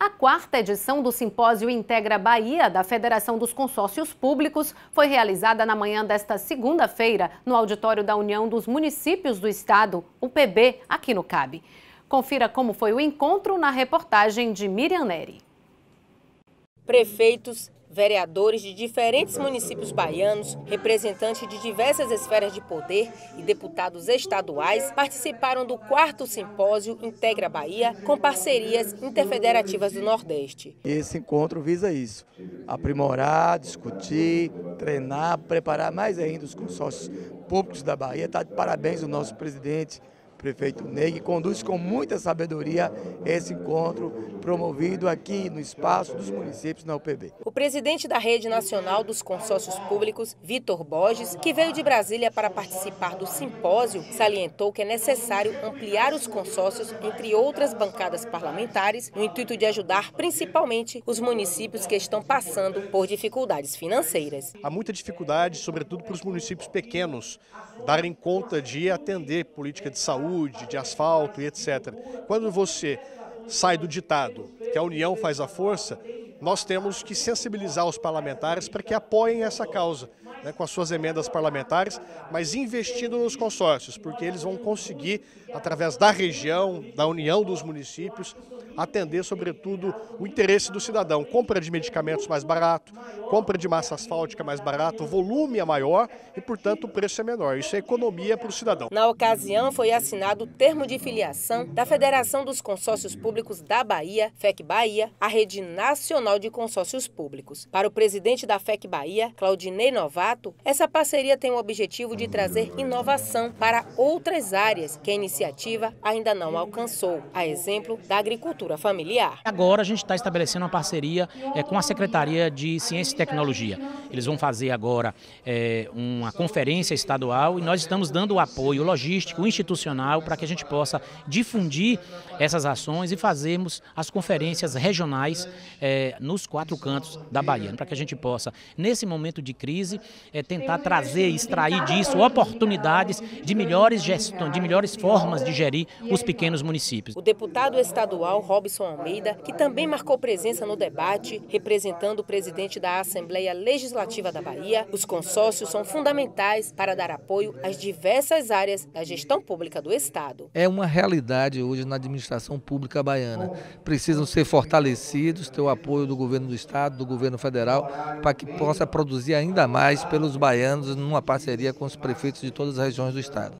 A quarta edição do Simpósio Integra Bahia, da Federação dos Consórcios Públicos, foi realizada na manhã desta segunda-feira no auditório da União dos Municípios do Estado, UPB, aqui no CAB. Confira como foi o encontro na reportagem de Mirian Nery. Prefeitos, vereadores de diferentes municípios baianos, representantes de diversas esferas de poder e deputados estaduais participaram do 4º Simpósio Integra Bahia com parcerias interfederativas do Nordeste. Esse encontro visa isso, aprimorar, discutir, treinar, preparar mais ainda os consórcios públicos da Bahia. Está de parabéns o nosso presidente, prefeito Negri, conduz com muita sabedoria esse encontro promovido aqui no espaço dos municípios na UPB. O presidente da Rede Nacional dos Consórcios Públicos, Vitor Borges, que veio de Brasília para participar do simpósio, salientou que é necessário ampliar os consórcios, entre outras bancadas parlamentares, no intuito de ajudar principalmente os municípios que estão passando por dificuldades financeiras. Há muita dificuldade, sobretudo para os municípios pequenos, darem conta de atender política de saúde, de asfalto e etc. Quando você sai do ditado que a União faz a força, nós temos que sensibilizar os parlamentares para que apoiem essa causa, né, com as suas emendas parlamentares, mas investindo nos consórcios, porque eles vão conseguir, através da região, da União dos Municípios, atender, sobretudo, o interesse do cidadão. Compra de medicamentos mais barato, compra de massa asfáltica mais barato, o volume é maior e, portanto, o preço é menor. Isso é economia para o cidadão. Na ocasião, foi assinado o termo de filiação da Federação dos Consórcios Públicos da Bahia, FEC Bahia, a Rede Nacional de Consórcios Públicos. Para o presidente da FEC Bahia, Claudinei Novato, essa parceria tem o objetivo de trazer inovação para outras áreas que a iniciativa ainda não alcançou, a exemplo da agricultura familiar. Agora a gente está estabelecendo uma parceria com a Secretaria de Ciência e Tecnologia. Eles vão fazer agora uma conferência estadual e nós estamos dando o apoio logístico, institucional, para que a gente possa difundir essas ações e fazermos as conferências regionais nos 4 cantos da Bahia, para que a gente possa, nesse momento de crise, tentar trazer, extrair disso oportunidades de melhores gestões, de melhores formas de gerir os pequenos municípios. O deputado estadual Robson Almeida, que também marcou presença no debate, representando o presidente da Assembleia Legislativa da Bahia, os consórcios são fundamentais para dar apoio às diversas áreas da gestão pública do Estado. É uma realidade hoje na administração pública baiana. Precisam ser fortalecidos, ter o apoio do governo do Estado, do governo federal, para que possa produzir ainda mais pelos baianos numa parceria com os prefeitos de todas as regiões do Estado.